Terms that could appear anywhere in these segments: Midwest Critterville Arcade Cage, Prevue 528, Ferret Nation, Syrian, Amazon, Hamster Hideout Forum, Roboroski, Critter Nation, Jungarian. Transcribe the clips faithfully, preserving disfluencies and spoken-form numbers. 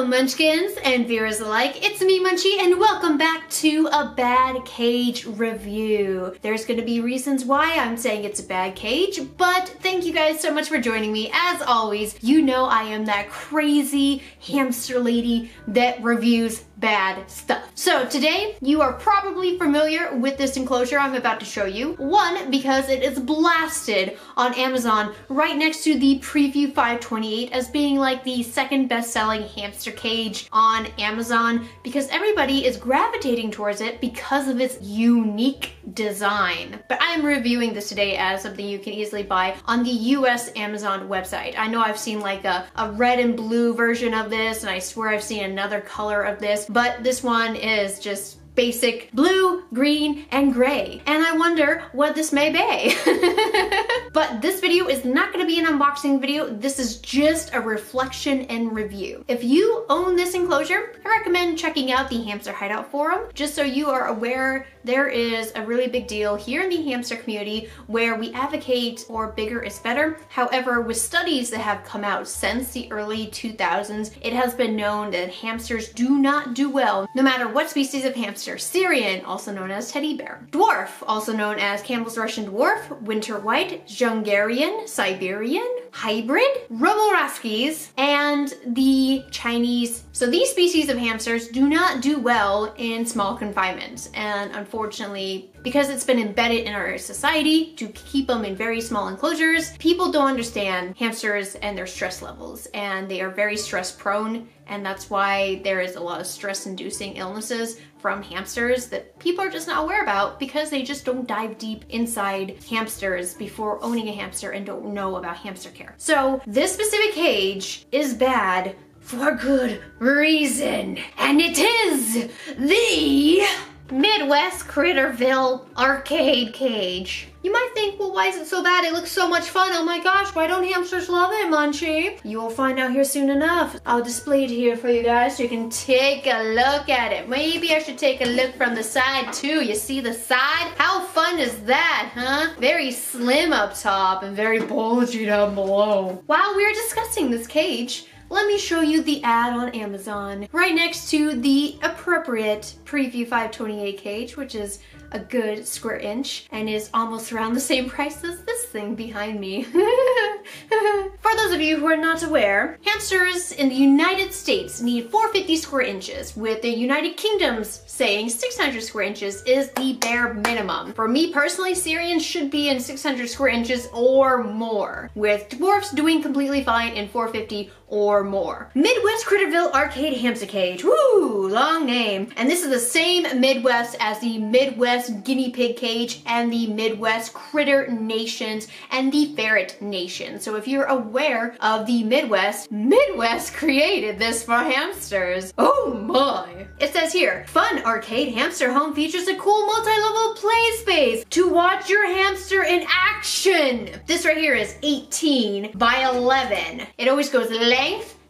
Hello Munchkins and viewers alike, it's me Munchie and welcome back to a bad cage review. There's going to be reasons why I'm saying it's a bad cage, but thank you guys so much for joining me. As always, you know I am that crazy hamster lady that reviews bad stuff. So today, you are probably familiar with this enclosure I'm about to show you. One, because it is blasted on Amazon right next to the Prevue five twenty-eight as being like the second best-selling hamster cage on Amazon because everybody is gravitating towards it because of its unique design. But I am reviewing this today as something you can easily buy on the U S Amazon website. I know I've seen like a, a red and blue version of this, and I swear I've seen another color of this, but this one is just basic blue, green, and gray. And I wonder what this may be. But this video is not gonna be an unboxing video. This is just a reflection and review. If you own this enclosure, I recommend checking out the Hamster Hideout Forum, just so you are aware there is a really big deal here in the hamster community where we advocate for bigger is better. However, with studies that have come out since the early two thousands, it has been known that hamsters do not do well no matter what species of hamster. Syrian, also known as teddy bear. Dwarf, also known as Campbell's Russian Dwarf, Winter White, Jungarian, Siberian, Hybrid, Rubble Raskies, and the Chinese. So these species of hamsters do not do well in small confinements, and unfortunately, because it's been embedded in our society to keep them in very small enclosures, people don't understand hamsters and their stress levels, and they are very stress prone, and that's why there is a lot of stress-inducing illnesses from hamsters that people are just not aware about because they just don't dive deep inside hamsters before owning a hamster and don't know about hamster care. So this specific cage is bad for good reason, and it is the Midwest Critterville Arcade Cage. You might think, well, why is it so bad? It looks so much fun. Oh my gosh, why don't hamsters love it, Munchie? You will find out here soon enough. I'll display it here for you guys so you can take a look at it. Maybe I should take a look from the side too. You see the side? How fun is that, huh? Very slim up top and very bulgy down below. While we're discussing this cage, let me show you the ad on Amazon right next to the appropriate Prevue five twenty-eight cage, which is a good square inch and is almost around the same price as this thing behind me. For those of you who are not aware, hamsters in the United States need four hundred fifty square inches, with the United Kingdom's saying six hundred square inches is the bare minimum. For me personally, Syrians should be in six hundred square inches or more, with dwarfs doing completely fine in four hundred fifty or more. Midwest Critterville Arcade Hamster Cage, woo, long name. And this is the same Midwest as the Midwest Guinea Pig Cage and the Midwest Critter Nations and the Ferret Nation. So if you're aware of the Midwest, Midwest created this for hamsters. Oh my! It says here, fun arcade hamster home features a cool multi-level play space to watch your hamster in action. This right here is eighteen by eleven. It always goes length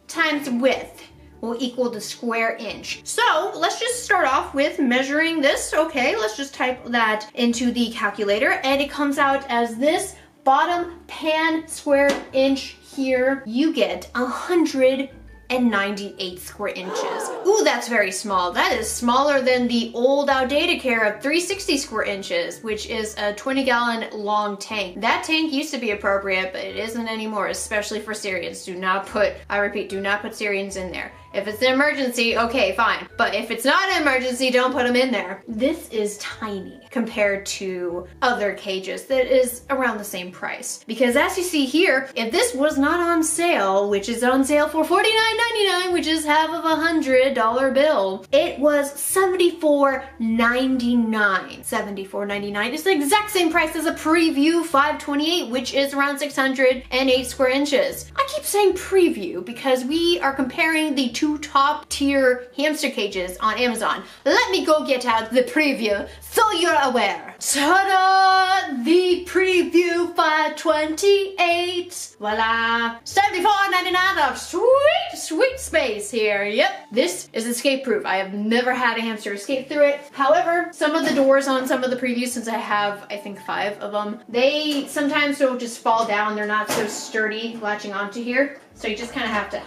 times width will equal the square inch. So let's just start off with measuring this. Okay, let's just type that into the calculator, and it comes out as this bottom pan square inch here. You get one hundred ninety-eight square inches. Ooh, that's very small. That is smaller than the old outdated care of three hundred sixty square inches, which is a twenty gallon long tank. That tank used to be appropriate, but it isn't anymore, especially for Syrians. Do not put, I repeat, do not put Syrians in there. If it's an emergency, okay, fine. But if it's not an emergency, don't put them in there. This is tiny compared to other cages that is around the same price. Because as you see here, if this was not on sale, which is on sale for forty-nine ninety-nine, which is half of a hundred dollar bill, it was seventy-four ninety-nine. seventy-four ninety-nine is the exact same price as a Prevue five twenty-eight, which is around six hundred eight square inches. I keep saying Prevue because we are comparing the two top tier hamster cages on Amazon. Let me go get out the preview so you're aware. Ta-da! The Prevue five twenty-eight. Voila! seventy-four ninety-nine of sweet, sweet space here. Yep. This is escape proof. I have never had a hamster escape through it. However, some of the doors on some of the previews, since I have, I think, five of them, they sometimes don't just fall down. They're not so sturdy latching onto here. So you just kind of have to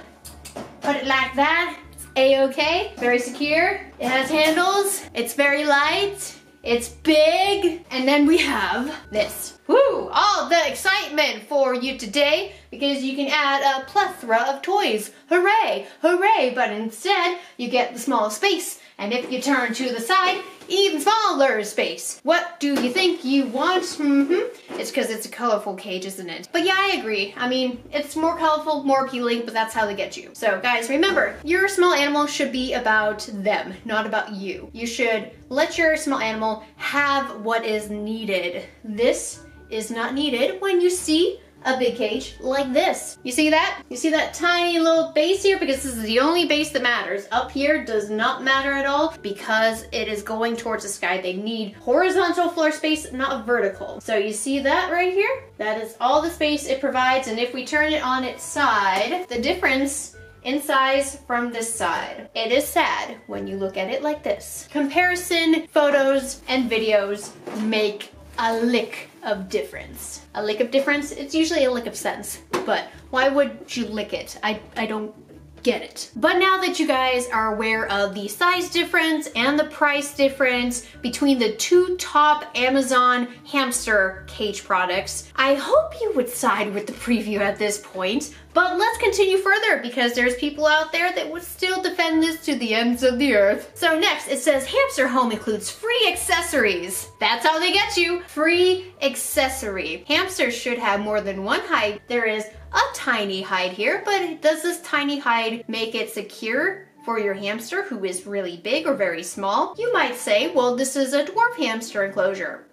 put it like that. A-okay, very secure. It has handles, it's very light, it's big, and then we have this. Woo, all the excitement for you today because you can add a plethora of toys. Hooray, hooray, but instead you get the small space, and if you turn to the side, even smaller space. What do you think you want? Mm-hmm. It's because it's a colorful cage, isn't it? But yeah, I agree. I mean, it's more colorful, more appealing, but that's how they get you. So guys, remember, your small animal should be about them, not about you. You should let your small animal have what is needed. This is not needed when you see a big cage like this. You see that? You see that tiny little base here? Because this is the only base that matters. Up here does not matter at all because it is going towards the sky. They need horizontal floor space, not vertical. So you see that right here? That is all the space it provides, and if we turn it on its side, the difference in size from this side. It is sad when you look at it like this. Comparison photos and videos make a lick of difference. A lick of difference? It's usually a lick of sense, but why would you lick it? I, I don't get it. But now that you guys are aware of the size difference and the price difference between the two top Amazon hamster cage products, I hope you would side with the preview at this point. But let's continue further because there's people out there that would still defend this to the ends of the earth. So next it says hamster home includes free accessories. That's how they get you. Free accessory. Hamsters should have more than one hide. There is a tiny hide here, but does this tiny hide make it secure for your hamster who is really big or very small? You might say, well, this is a dwarf hamster enclosure.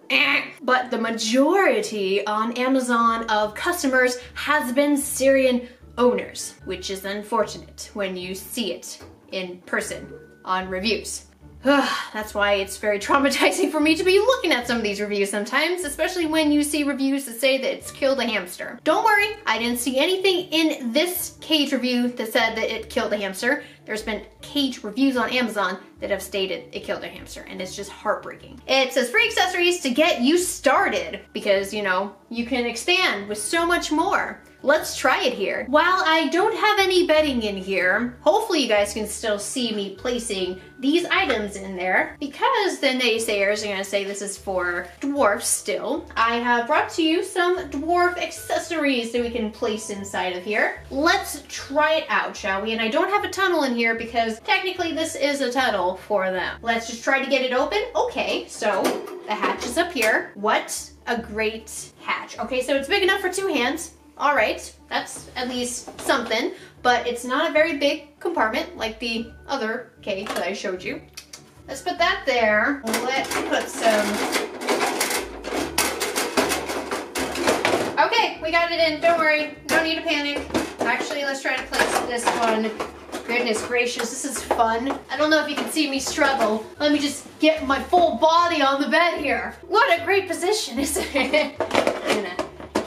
But the majority on Amazon of customers has been Syrian owners, which is unfortunate when you see it in person on reviews. That's why it's very traumatizing for me to be looking at some of these reviews sometimes, especially when you see reviews that say that it's killed a hamster. Don't worry, I didn't see anything in this cage review that said that it killed a hamster. There's been cage reviews on Amazon that have stated it killed a hamster, and it's just heartbreaking. It says free accessories to get you started because, you know, you can expand with so much more. Let's try it here. While I don't have any bedding in here, hopefully you guys can still see me placing these items in there because the naysayers are gonna say this is for dwarfs still. I have brought to you some dwarf accessories that we can place inside of here. Let's try it out, shall we? And I don't have a tunnel in here because technically this is a tunnel for them. Let's just try to get it open. Okay, so the hatch is up here. What a great hatch. Okay, so it's big enough for two hands. All right, that's at least something, but it's not a very big compartment like the other cage that I showed you. Let's put that there. Let's put some... Okay, we got it in, don't worry, don't need to panic. Actually, let's try to place this one. Goodness gracious, this is fun. I don't know if you can see me struggle. Let me just get my full body on the bed here. What a great position, isn't it?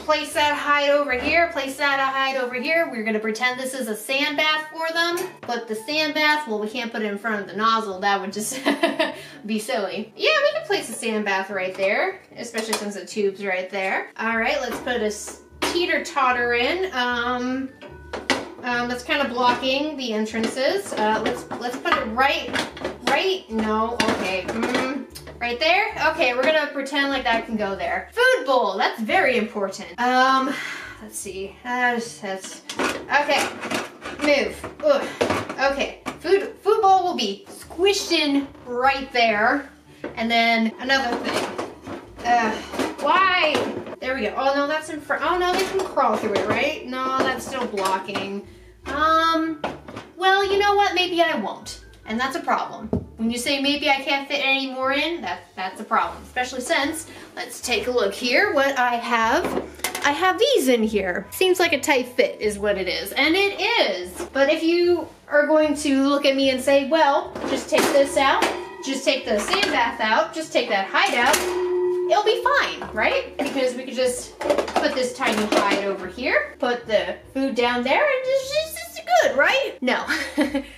Place that hide over here, place that hide over here. We're gonna pretend this is a sand bath for them. But the sand bath, well, we can't put it in front of the nozzle. That would just be silly. Yeah, we can place a sand bath right there, especially since the tube's right there. All right, let's put a teeter-totter in. Um, um, that's kind of blocking the entrances. Uh, let's let's put it right, right, no, okay. Mm. Right there? Okay, we're gonna pretend like that can go there. Food bowl, that's very important. Um, let's see, that's, that's, okay, move, ugh, okay. Food, food bowl will be squished in right there. And then another thing, uh, why? There we go, oh no, that's in front, oh no, they can crawl through it, right? No, that's still blocking. Um, well, you know what, maybe I won't, and that's a problem. When you say maybe I can't fit any more in, that's, that's a problem, especially since, let's take a look here, what I have. I have these in here. Seems like a tight fit is what it is, and it is. But if you are going to look at me and say, well, just take this out, just take the sand bath out, just take that hide out, it'll be fine, right? Because we could just put this tiny hide over here, put the food down there, and it's just, it's good, right? No.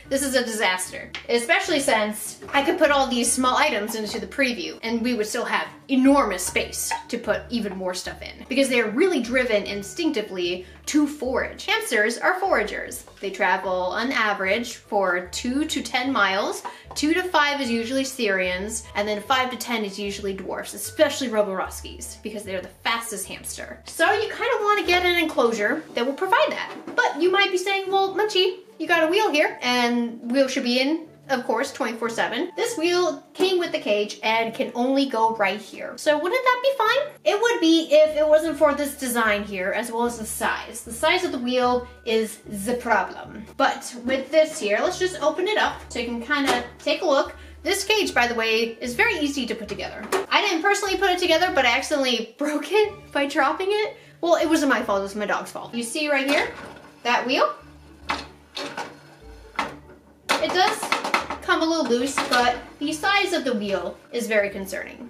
This is a disaster, especially since I could put all these small items into the preview and we would still have enormous space to put even more stuff in because they're really driven instinctively to forage. Hamsters are foragers. They travel on average for two to ten miles. Two to five is usually Syrians, and then five to ten is usually dwarfs, especially Roboroskis, because they're the fastest hamster. So you kind of want to get an enclosure that will provide that. But you might be saying, well, Munchie, you got a wheel here, and wheel should be in, of course, twenty-four seven. This wheel came with the cage and can only go right here. So wouldn't that be fine? It would be if it wasn't for this design here, as well as the size. The size of the wheel is the problem. But with this here, let's just open it up so you can kind of take a look. This cage, by the way, is very easy to put together. I didn't personally put it together, but I accidentally broke it by dropping it. Well, it wasn't my fault, it was my dog's fault. You see right here, that wheel. It does come a little loose, but the size of the wheel is very concerning.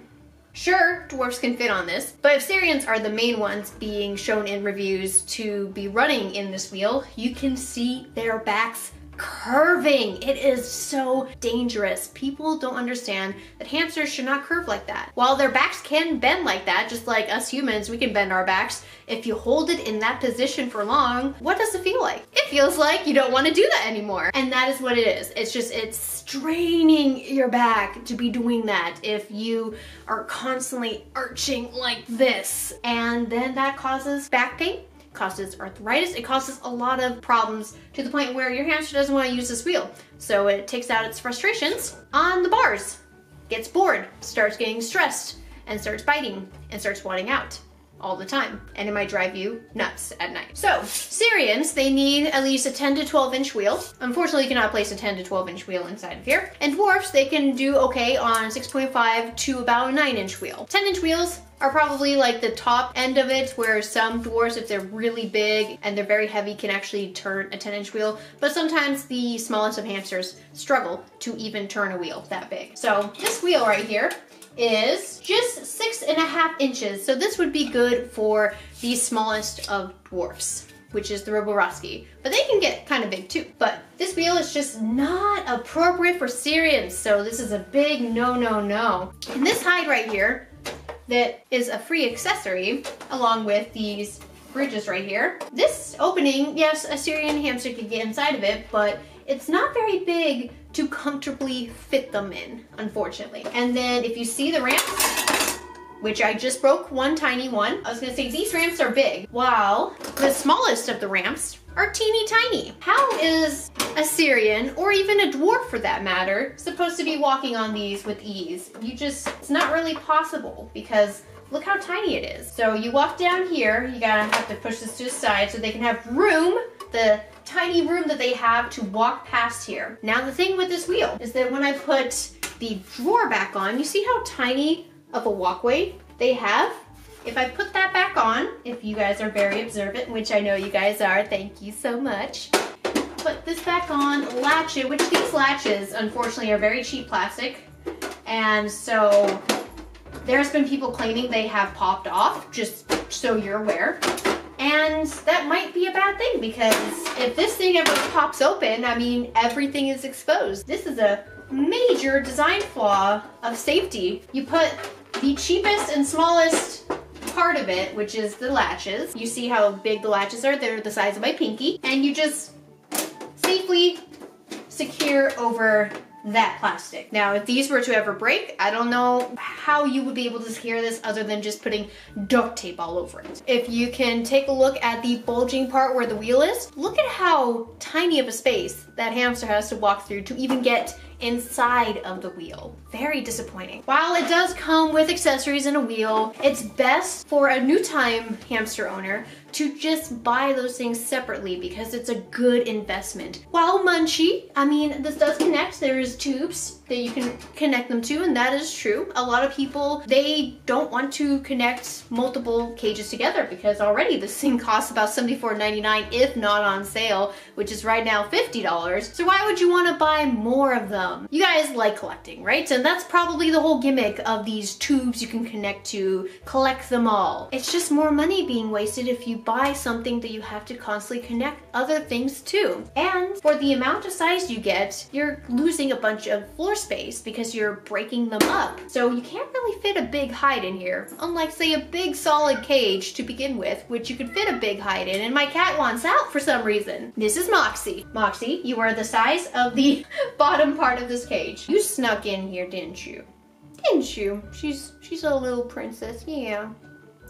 Sure, dwarfs can fit on this, but if Syrians are the main ones being shown in reviews to be running in this wheel, you can see their backs curving. It is so dangerous. People don't understand that hamsters should not curve like that. While their backs can bend like that, just like us humans, we can bend our backs. If you hold it in that position for long, what does it feel like? It feels like you don't want to do that anymore. And that is what it is. It's just, it's straining your back to be doing that if you are constantly arching like this. And then that causes back pain. Causes arthritis, it causes a lot of problems to the point where your hamster doesn't want to use this wheel. So it takes out its frustrations on the bars, gets bored, starts getting stressed, and starts biting, and starts wanting out all the time. And it might drive you nuts at night. So Syrians, they need at least a ten to twelve inch wheel. Unfortunately, you cannot place a ten to twelve inch wheel inside of here. And dwarfs, they can do okay on six point five to about a nine inch wheel. ten inch wheels are probably like the top end of it, where some dwarfs, if they're really big and they're very heavy, can actually turn a ten inch wheel, but sometimes the smallest of hamsters struggle to even turn a wheel that big. So this wheel right here is just six and a half inches. So this would be good for the smallest of dwarfs, which is the Roboroski, but they can get kind of big too. But this wheel is just not appropriate for Syrians. So this is a big no, no, no. And this hide right here, that is a free accessory along with these bridges right here. This opening, yes, a Syrian hamster could get inside of it, but it's not very big to comfortably fit them in, unfortunately. And then if you see the ramps, which I just broke one tiny one, I was gonna say these ramps are big, while the smallest of the ramps are teeny tiny. How is a Syrian, or even a dwarf for that matter, supposed to be walking on these with ease? You just, it's not really possible because look how tiny it is. So you walk down here, you gotta have to push this to the side so they can have room, the tiny room that they have to walk past here. Now the thing with this wheel is that when I put the drawer back on, you see how tiny of a walkway they have? If I put that back on, if you guys are very observant, which I know you guys are, thank you so much. Put this back on, latch it, which these latches, unfortunately, are very cheap plastic. And so there's been people claiming they have popped off, just so you're aware. And that might be a bad thing because if this thing ever pops open, I mean, everything is exposed. This is a major design flaw of safety. You put the cheapest and smallest part of it, which is the latches. You see how big the latches are? They're the size of my pinky. And you just safely secure over that plastic. Now, if these were to ever break, I don't know how you would be able to secure this other than just putting duct tape all over it. If you can take a look at the bulging part where the wheel is, look at how tiny of a space that hamster has to walk through to even get inside of the wheel. Very disappointing. While it does come with accessories and a wheel, it's best for a new time hamster owner to just buy those things separately because it's a good investment. While Munchie, I mean, this does connect. There's tubes that you can connect them to, and that is true. A lot of people, they don't want to connect multiple cages together because already this thing costs about seventy-four ninety-nine if not on sale, which is right now fifty dollars. So why would you want to buy more of them? You guys like collecting, right? And that's probably the whole gimmick of these tubes you can connect to, collect them all. It's just more money being wasted if you you buy something that you have to constantly connect other things to. And for the amount of size you get, you're losing a bunch of floor space because you're breaking them up. So you can't really fit a big hide in here, unlike say a big solid cage to begin with, which you could fit a big hide in, and my cat wants out for some reason. This is Moxie. Moxie, you are the size of the bottom part of this cage. You snuck in here, didn't you? Didn't you? She's she's a little princess, yeah.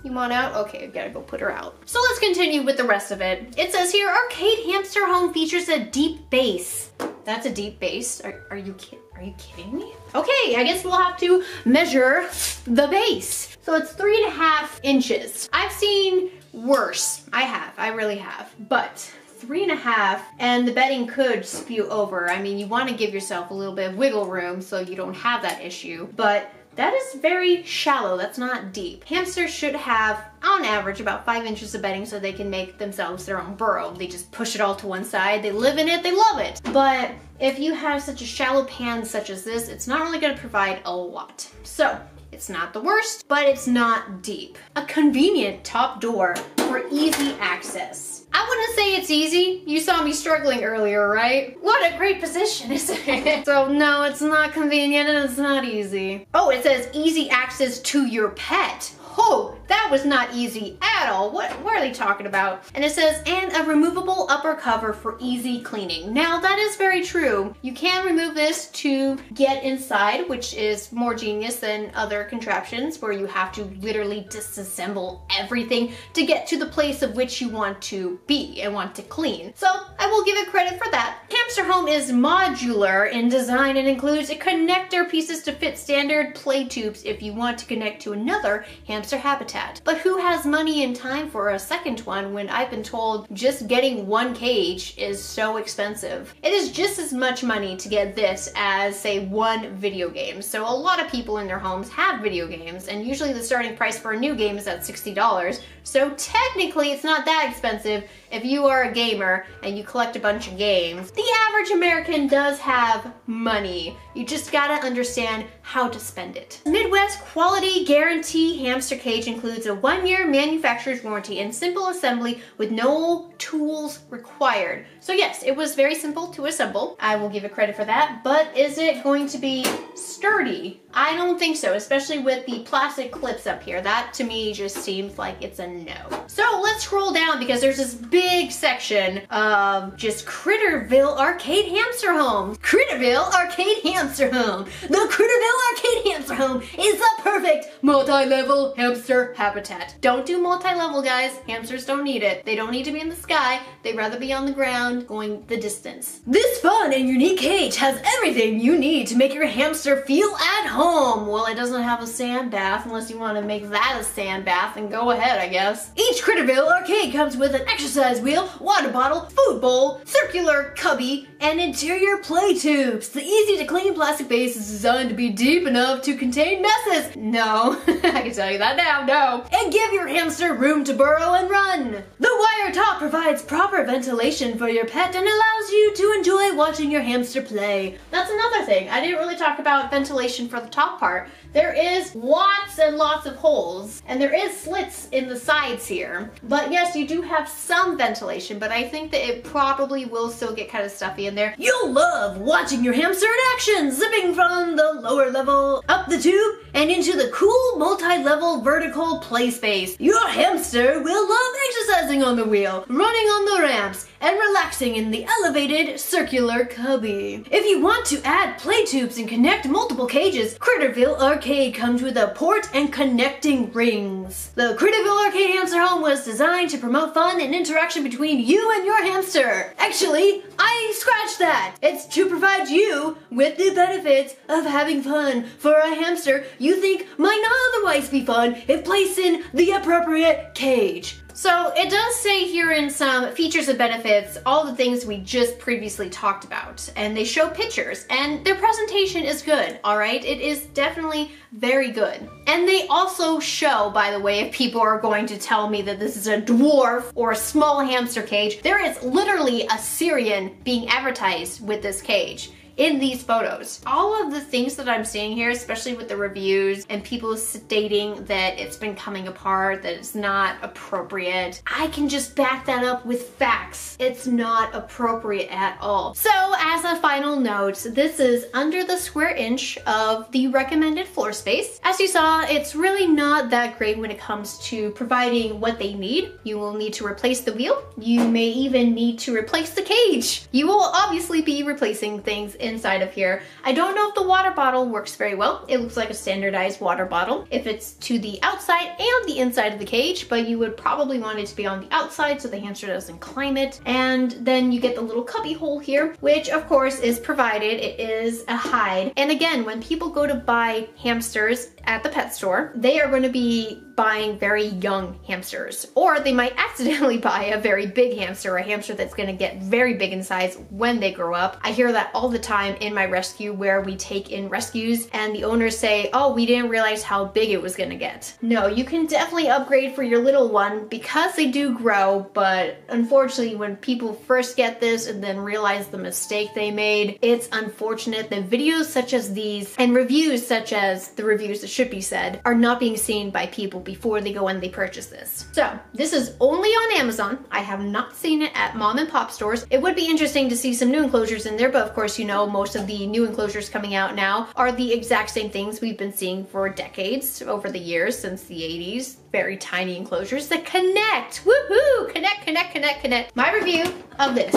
You want out? Okay, I gotta go put her out. So let's continue with the rest of it. It says here, Arcade Hamster Home features a deep bass. That's a deep bass. Are, are you kidding? Are you kidding me? Okay, I guess we'll have to measure the base. So it's three and a half inches. I've seen worse. I have, I really have. But three and a half, and the bedding could spew over. I mean, you wanna give yourself a little bit of wiggle room so you don't have that issue, but that is very shallow, that's not deep. Hamsters should have, on average, about five inches of bedding so they can make themselves their own burrow. They just push it all to one side, they live in it, they love it. But if you have such a shallow pan such as this, it's not only gonna provide a lot. So, it's not the worst, but it's not deep. A convenient top door for easy access. I wouldn't say it's easy. You saw me struggling earlier, right? What a great position, isn't it? So no, it's not convenient and it's not easy. Oh, it says easy access to your pet. Oh, that was not easy at all. What, what are they talking about? And it says, and a removable upper cover for easy cleaning. Now that is very true. You can remove this to get inside, which is more genius than other contraptions where you have to literally disassemble everything to get to the place of which you want to be and want to clean. So I will give it credit for that. Hamster Home is modular in design and includes connector pieces to fit standard play tubes if you want to connect to another hamster habitat. But who has money and time for a second one when I've been told just getting one cage is so expensive? It is just as much money to get this as, say, one video game. So a lot of people in their homes have video games, and usually the starting price for a new game is at sixty dollars. So technically it's not that expensive if you are a gamer and you collect a bunch of games. The average American does have money. You just gotta understand how to spend it. Midwest Quality Guarantee Hamster Cage includes includes a one-year manufacturer's warranty and simple assembly with no tools required. So yes, it was very simple to assemble. I will give it credit for that, but is it going to be sturdy? I don't think so, especially with the plastic clips up here. That to me just seems like it's a no. So let's scroll down because there's this big section of just Critterville Arcade Hamster Home. Critterville Arcade Hamster Home. The Critterville Arcade Hamster Home is the perfect multi-level hamster habitat. Don't do multi-level, guys. Hamsters don't need it. They don't need to be in the sky. They'd rather be on the ground going the distance. This fun and unique cage has everything you need to make your hamster feel at home. Well, it doesn't have a sand bath unless you want to make that a sand bath, and go ahead, I guess. Each Critterville arcade comes with an exercise wheel, water bottle, food bowl, circular cubby, and interior play tubes. The easy-to-clean plastic base is designed to be deep enough to contain messes. No, I can tell you that now, no. And give your hamster room to burrow and run. The wire top provides proper ventilation for your pet and allows you to enjoy watching your hamster play. That's another thing. I didn't really talk about ventilation for the top part. There is lots and lots of holes, and there is slits in the sides here. But yes, you do have some ventilation, but I think that it probably will still get kind of stuffy in there. You'll love watching your hamster in action, zipping from the lower level up the tube and into the cool multi-level vertical play space. Your hamster will love exercising on the wheel, running on the ramps, and relaxing in the elevated circular cubby. If you want to add play tubes and connect multiple cages, Critterville Arcade comes with a port and connecting rings. The Critterville Arcade Hamster Home was designed to promote fun and interaction between you and your hamster. Actually, I scratched that. It's to provide you with the benefits of having fun for a hamster you think might not otherwise be fun if placed in the appropriate cage. So it does say here in some features and benefits, all the things we just previously talked about, and they show pictures, and their presentation is good, all right? It is definitely very good. And they also show, by the way, if people are going to tell me that this is a dwarf or a small hamster cage, there is literally a Syrian being advertised with this cage. in these photos. All of the things that I'm seeing here, especially with the reviews and people stating that it's been coming apart, that it's not appropriate, I can just back that up with facts. It's not appropriate at all. So as a final note, this is under the square inch of the recommended floor space. As you saw, it's really not that great when it comes to providing what they need. You will need to replace the wheel. You may even need to replace the cage. You will obviously be replacing things inside of here. I don't know if the water bottle works very well. It looks like a standardized water bottle if it's to the outside and the inside of the cage, but you would probably want it to be on the outside so the hamster doesn't climb it. And then you get the little cubby hole here, which of course is provided. It is a hide. And again, when people go to buy hamsters at the pet store, they are going to be buying very young hamsters, or they might accidentally buy a very big hamster, or a hamster that's going to get very big in size when they grow up. I hear that all the time in my rescue where we take in rescues and the owners say, oh, we didn't realize how big it was going to get. No, you can definitely upgrade for your little one because they do grow, but unfortunately when people first get this and then realize the mistake they made, it's unfortunate that videos such as these and reviews such as the reviews that should be said are not being seen by people before they go and they purchase this. So this is only on Amazon. I have not seen it at mom and pop stores. It would be interesting to see some new enclosures in there, but of course, you know, most of the new enclosures coming out now are the exact same things we've been seeing for decades over the years since the eighties. Very tiny enclosures that connect. Woohoo! Connect, connect, connect, connect. My review of this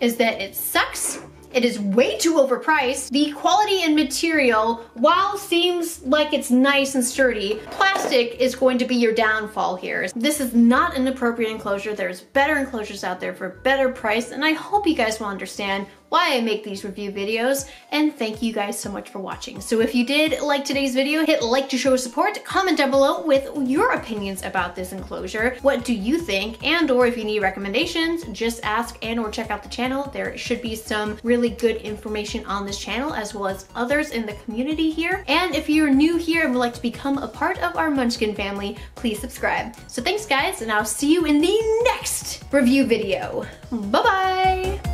is that it sucks. It is way too overpriced. The quality and material, while seems like it's nice and sturdy, plastic is going to be your downfall here. This is not an appropriate enclosure. There's better enclosures out there for a better price, and I hope you guys will understand why I make these review videos, and thank you guys so much for watching. So if you did like today's video, hit like to show support, comment down below with your opinions about this enclosure. What do you think? And or if you need recommendations, just ask and or check out the channel. There should be some really good information on this channel as well as others in the community here. And if you're new here and would like to become a part of our Munchkin family, please subscribe. So thanks guys, and I'll see you in the next review video. Bye-bye!